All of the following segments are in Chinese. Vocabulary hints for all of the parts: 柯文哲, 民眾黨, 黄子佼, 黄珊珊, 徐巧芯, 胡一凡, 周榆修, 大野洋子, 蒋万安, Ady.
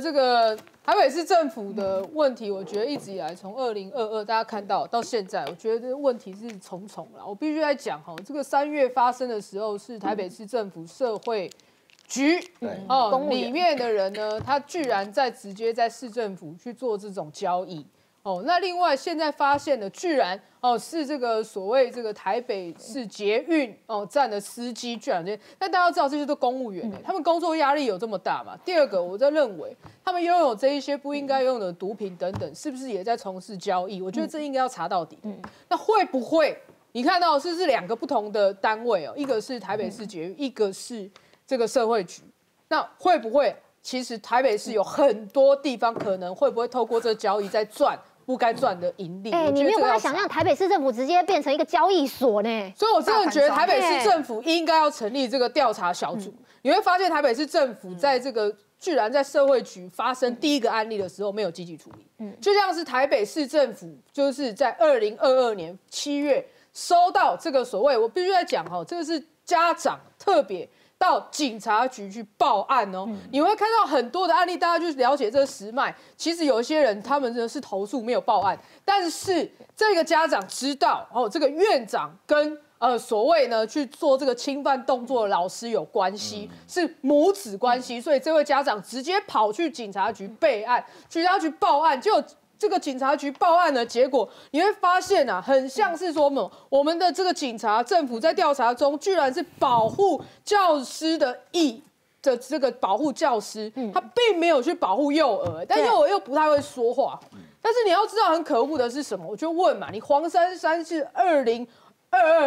这个台北市政府的问题，我觉得一直以来从2022大家看到现在，我觉得问题是重重了。我必须来讲哈，这个3月发生的时候是台北市政府社会局哦里面的人呢，他居然直接在市政府去做这种交易。 哦，那另外现在发现的居然哦是这个所谓这个台北市捷运哦站的司机居然这，那大家知道这些都公务员、他们工作压力有这么大嘛？第二个，我在认为他们拥有这一些不应该拥有的毒品等等，是不是也在从事交易？我觉得这应该要查到底。那会不会你看到是两个不同的单位哦，一个是台北市捷运，一个是这个社会局，那会不会其实台北市有很多地方可能会不会透过这交易在赚？ 不该赚的盈利，你没有办法想象台北市政府直接变成一个交易所呢。所以，我真的觉得台北市政府应该要成立这个调查小组。你会发现，台北市政府在这个居然在社会局发生第一个案例的时候，没有积极处理。就像是台北市政府就是在2022年7月收到这个所谓，我必须在讲哈，这个是家长特别。 到警察局去报案哦，你会看到很多的案例，大家去了解这个实脉。其实有一些人他们真的是投诉没有报案，但是这个家长知道哦，这个院长跟所谓呢去做这个侵犯动作的老师有关系，是母子关系，所以这位家长直接跑去警察局备案，去警察局报案就。 这个警察局报案的结果，你会发现啊，很像是说我们的这个警察政府在调查中，居然是保护教师的这个保护教师，他并没有去保护幼儿，但幼儿又不太会说话。但是你要知道，很可恶的是什么？我就问嘛，你黄珊珊是2022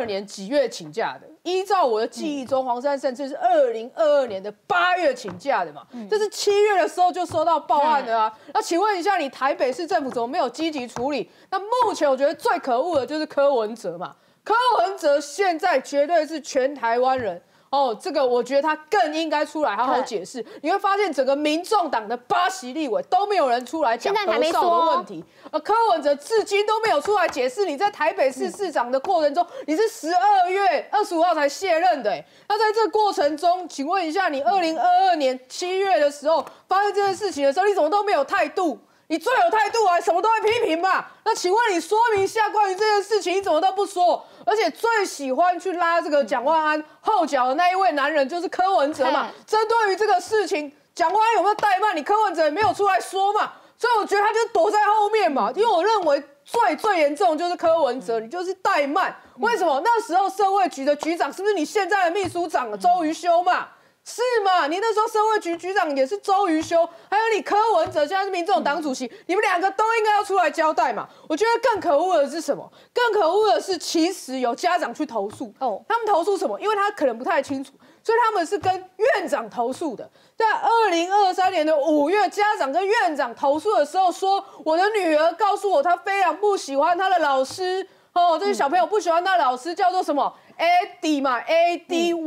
年几月请假的？依照我的记忆中，黄珊珊是2022年的8月请假的嘛，这是7月的时候就收到报案的啊。那请问一下，你台北市政府怎么没有积极处理？那目前我觉得最可恶的就是柯文哲嘛，柯文哲现在绝对是全台湾人。 哦，这个我觉得他更应该出来好好解释。你会发现，整个民众党的8席立委都没有人出来讲德少的问题，而柯文哲至今都没有出来解释。你在台北市市长的过程中，你是12月25号才卸任的，那在这过程中，请问一下，你2022年7月的时候发生这件事情的时候，你怎么都没有态度？ 你最有态度啊，什么都会批评嘛。那请问你说明一下关于这件事情，你怎么都不说？而且最喜欢去拉这个蒋万安后脚的那一位男人就是柯文哲嘛。针对于这个事情，蒋万安有没有怠慢？你柯文哲也没有出来说嘛。所以我觉得他就躲在后面嘛。因为我认为最严重就是柯文哲，你就是怠慢。为什么那时候社会局的局长是不是你现在的秘书长周榆修嘛？ 是嘛？你那时候社会局局长也是周榆修，还有你柯文哲现在是民众党主席，你们两个都应该要出来交代嘛。我觉得更可恶的是什么？更可恶的是，其实有家长去投诉，他们投诉什么？因为他可能不太清楚，所以他们是跟院长投诉的。在2023年的5月，家长跟院长投诉的时候说，我的女儿告诉我，她非常不喜欢她的老师，哦，这些小朋友不喜欢她的老师叫做什么 ？Ady 嘛 ，Ady。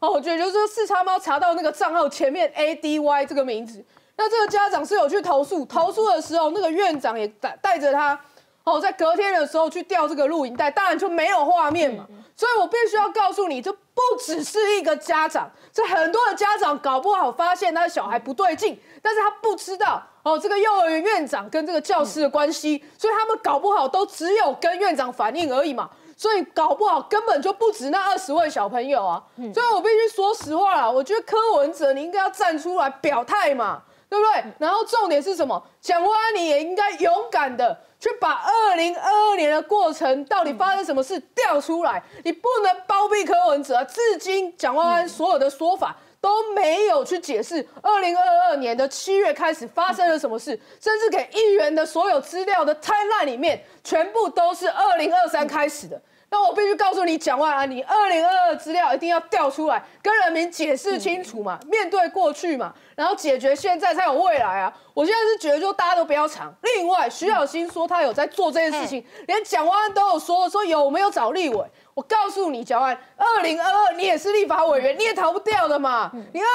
哦，我觉得就是四叉猫查到那个账号前面 ADY 这个名字，那这个家长是有去投诉，投诉的时候那个院长也带着他，哦，在隔天的时候去调这个录影带，当然就没有画面嘛。所以我必须要告诉你，这不只是一个家长，这很多的家长搞不好发现他的小孩不对劲，但是他不知道哦，这个幼儿园院长跟这个教师的关系，所以他们搞不好都只有跟院长反映而已嘛。 所以搞不好根本就不止那20位小朋友啊！所以我必须说实话啦，我觉得柯文哲你应该要站出来表态嘛，对不对？然后重点是什么？蒋万安你也应该勇敢的去把2022年的过程到底发生什么事调出来，你不能包庇柯文哲啊！至今蒋万安所有的说法。 都没有去解释2022年的7月开始发生了什么事，甚至给议员的所有资料的 timeline 里面，全部都是2023开始的。那我必须告诉你，蒋万安，你2022资料一定要调出来，跟人民解释清楚嘛，面对过去嘛，然后解决现在才有未来啊。我现在是觉得，就大家都不要藏。另外，徐巧芯说他有在做这件事情，连蒋万安都有说有没有找立委。 我告诉你，蒋万安，2022你也是立法委员，你也逃不掉的嘛。你2022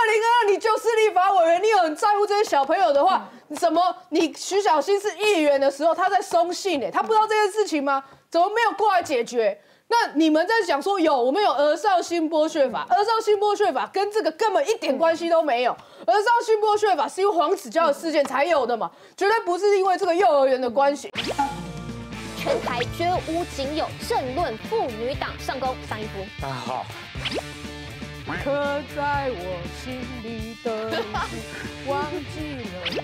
你就是立法委员，你有很在乎这些小朋友的话，怎么你徐巧芯是议员的时候，他在松信他不知道这件事情吗？怎么没有过来解决？那你们在讲说有我们有儿少性剥削法，儿少性剥削法跟这个根本一点关系都没有。儿少性剥削法是因为黄子佼的事件才有的嘛，绝对不是因为这个幼儿园的关系。全台绝无仅有，政论妇女党上钩上一夫。啊好。刻在我心里的，忘记了。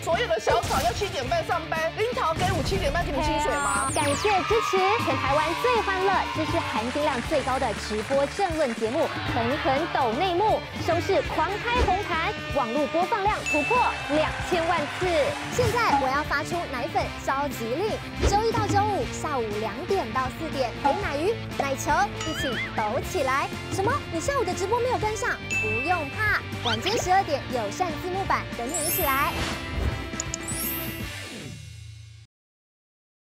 所有的小草要7点半上班，樱桃给我7点半给你薪水吗？感谢支持，全台湾最欢乐、知识含金量最高的直播政论节目，狠狠抖内幕，收视狂开红盘，网络播放量突破2000万次。现在我要发出奶粉召集令，周一到周五下午2点到4点，陪奶鱼、奶球一起抖起来。什么？你下午的直播没有跟上？不用怕，晚间12点有善字幕版等你一起来。